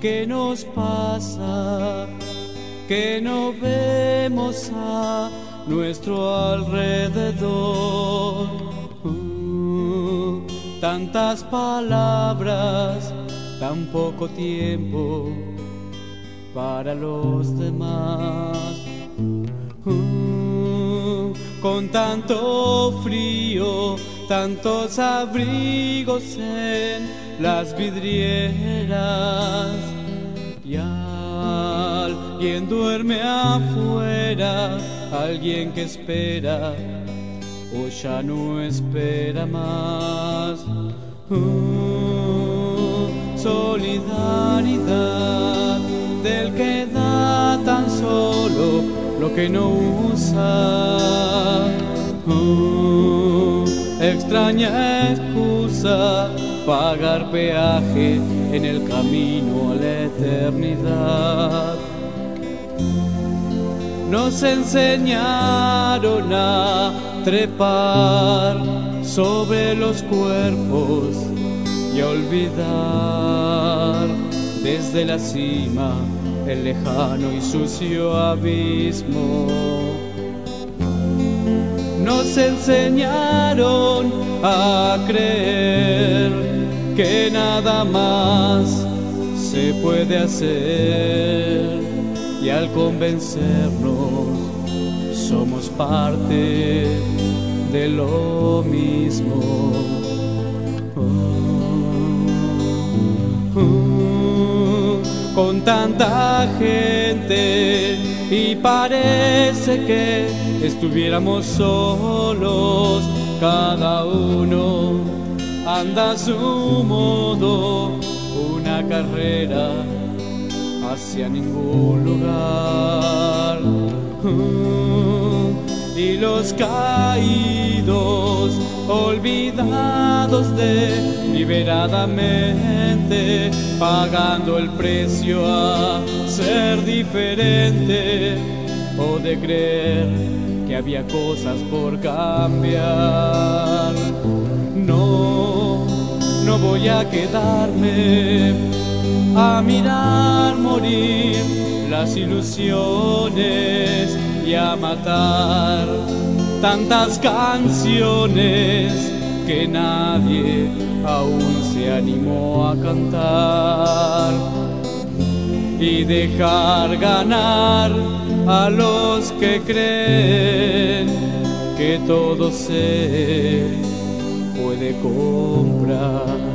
¿Qué nos pasa? Que no vemos a nuestro alrededor. Tantas palabras, tan poco tiempo para los demás. Con tanto frío, tantos abrigos en las vidrieras, y alguien duerme afuera, alguien que espera o ya no espera más. Solidaridad del que da tan solo lo que no usa. Extraña excusa, pagar peaje en el camino a la eternidad. Nos enseñaron a trepar sobre los cuerpos y a olvidar desde la cima el lejano y sucio abismo. Nos enseñaron a creer que nada más se puede hacer, y al convencernos somos parte de lo mismo. Con tanta gente y parece que estuviéramos solos, cada uno anda a su modo, una carrera hacia ningún lugar. Y los caídos, olvidados deliberadamente, pagando el precio a ser diferente o de creer que había cosas por cambiar. No, no voy a quedarme a mirar morir las ilusiones y a matar tantas canciones que nadie aún se animó a cantar, y dejar ganar a los que creen que todo se puede comprar.